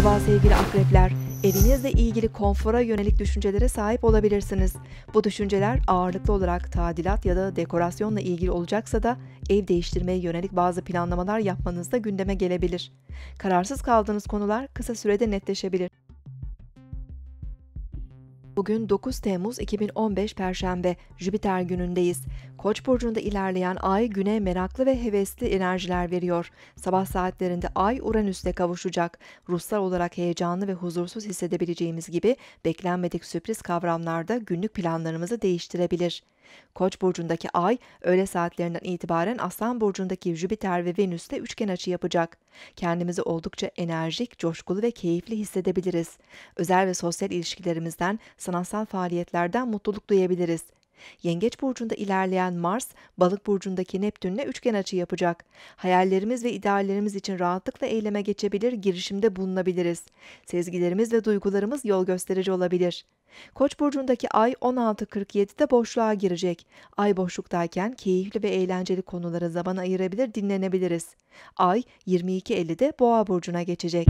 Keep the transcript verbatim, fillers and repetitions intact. Merhaba sevgili akrepler. Evinizle ilgili konfora yönelik düşüncelere sahip olabilirsiniz. Bu düşünceler ağırlıklı olarak tadilat ya da dekorasyonla ilgili olacaksa da ev değiştirmeye yönelik bazı planlamalar yapmanız da gündeme gelebilir. Kararsız kaldığınız konular kısa sürede netleşebilir. Bugün dokuz Temmuz iki bin on beş Perşembe, Jüpiter günündeyiz. Koç burcunda ilerleyen ay güne meraklı ve hevesli enerjiler veriyor. Sabah saatlerinde ay Uranüs'le kavuşacak. Ruhsal olarak heyecanlı ve huzursuz hissedebileceğimiz gibi beklenmedik sürpriz kavramlarda günlük planlarımızı değiştirebilir. Koç burcundaki ay öğle saatlerinden itibaren Aslan burcundaki Jüpiter ve Venüs'le üçgen açı yapacak. Kendimizi oldukça enerjik, coşkulu ve keyifli hissedebiliriz. Özel ve sosyal ilişkilerimizden, sanatsal faaliyetlerden mutluluk duyabiliriz. Yengeç burcunda ilerleyen Mars, Balık burcundaki Neptün'le üçgen açı yapacak. Hayallerimiz ve ideallerimiz için rahatlıkla eyleme geçebilir, girişimde bulunabiliriz. Sezgilerimiz ve duygularımız yol gösterici olabilir. Koç burcundaki ay on altı kırk yedi'de boşluğa girecek. Ay boşluktayken keyifli ve eğlenceli konulara zaman ayırabilir, dinlenebiliriz. Ay yirmi iki elli'de Boğa burcuna geçecek.